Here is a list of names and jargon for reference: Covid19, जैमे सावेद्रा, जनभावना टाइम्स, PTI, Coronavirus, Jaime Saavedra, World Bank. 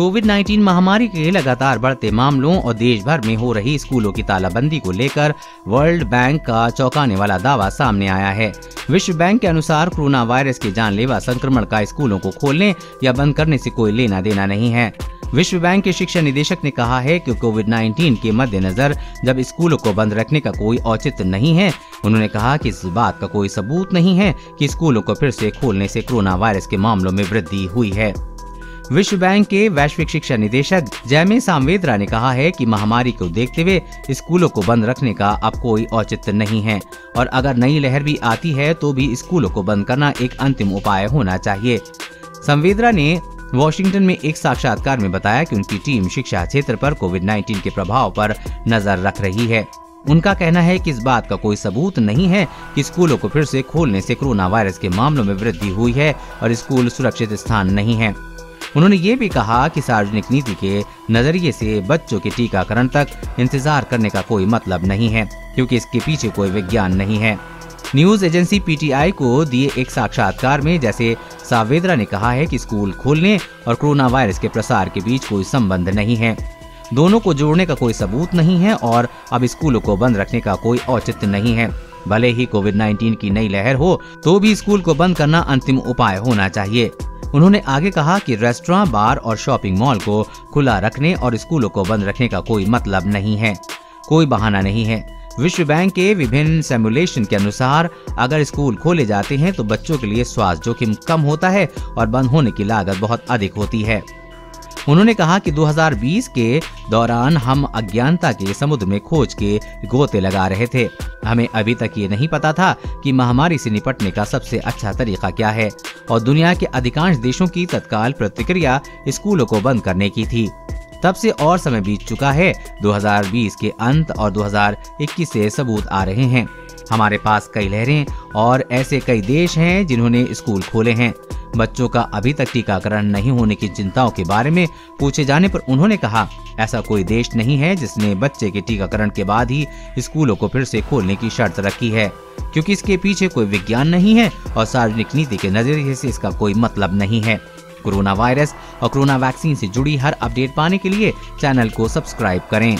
कोविड-19 महामारी के लगातार बढ़ते मामलों और देश भर में हो रही स्कूलों की तालाबंदी को लेकर वर्ल्ड बैंक का चौंकाने वाला दावा सामने आया है। विश्व बैंक के अनुसार कोरोना वायरस के जानलेवा संक्रमण का स्कूलों को खोलने या बंद करने से कोई लेना देना नहीं है। विश्व बैंक के शिक्षा निदेशक ने कहा है कि कोविड-19 के मद्देनजर जब स्कूलों को बंद रखने का कोई औचित्य नहीं है। उन्होंने कहा कि इस बात का कोई सबूत नहीं है कि स्कूलों को फिर से खोलने से कोरोना वायरस के मामलों में वृद्धि हुई है। विश्व बैंक के वैश्विक शिक्षा निदेशक जैमे सावेद्रा ने कहा है कि महामारी को देखते हुए स्कूलों को बंद रखने का अब कोई औचित्य नहीं है और अगर नई लहर भी आती है तो भी स्कूलों को बंद करना एक अंतिम उपाय होना चाहिए। सावेद्रा ने वॉशिंगटन में एक साक्षात्कार में बताया कि उनकी टीम शिक्षा क्षेत्र पर कोविड-19 के प्रभाव पर नजर रख रही है। उनका कहना है कि इस बात का कोई सबूत नहीं है कि स्कूलों को फिर से खोलने से कोरोना वायरस के मामलों में वृद्धि हुई है और स्कूल सुरक्षित स्थान नहीं है। उन्होंने ये भी कहा कि सार्वजनिक नीति के नजरिए से बच्चों के टीकाकरण तक इंतजार करने का कोई मतलब नहीं है क्योंकि इसके पीछे कोई विज्ञान नहीं है। न्यूज एजेंसी पीटीआई को दिए एक साक्षात्कार में जैसे सावेद्रा ने कहा है कि स्कूल खोलने और कोरोना वायरस के प्रसार के बीच कोई संबंध नहीं है। दोनों को जोड़ने का कोई सबूत नहीं है और अब स्कूलों को बंद रखने का कोई औचित्य नहीं है। भले ही कोविड-19 की नई लहर हो तो भी स्कूल को बंद करना अंतिम उपाय होना चाहिए। उन्होंने आगे कहा कि रेस्टोरेंट, बार और शॉपिंग मॉल को खुला रखने और स्कूलों को बंद रखने का कोई मतलब नहीं है, कोई बहाना नहीं है। विश्व बैंक के विभिन्न सिमुलेशन के अनुसार अगर स्कूल खोले जाते हैं तो बच्चों के लिए स्वास्थ्य जोखिम कम होता है और बंद होने की लागत बहुत अधिक होती है। उन्होंने कहा कि 2020 के दौरान हम अज्ञानता के समुद्र में खोज के गोते लगा रहे थे। हमें अभी तक ये नहीं पता था कि महामारी से निपटने का सबसे अच्छा तरीका क्या है और दुनिया के अधिकांश देशों की तत्काल प्रतिक्रिया स्कूलों को बंद करने की थी। तब से और समय बीत चुका है। 2020 के अंत और 2021 से सबूत आ रहे हैं। हमारे पास कई लहरें और ऐसे कई देश हैं जिन्होंने स्कूल खोले हैं। बच्चों का अभी तक टीकाकरण नहीं होने की चिंताओं के बारे में पूछे जाने पर उन्होंने कहा, ऐसा कोई देश नहीं है जिसने बच्चे के टीकाकरण के बाद ही स्कूलों को फिर से खोलने की शर्त रखी है क्योंकि इसके पीछे कोई विज्ञान नहीं है और सार्वजनिक नीति के नजरिए से इसका कोई मतलब नहीं है। कोरोना वायरस और कोरोना वैक्सीन से जुड़ी हर अपडेट पाने के लिए चैनल को सब्सक्राइब करें।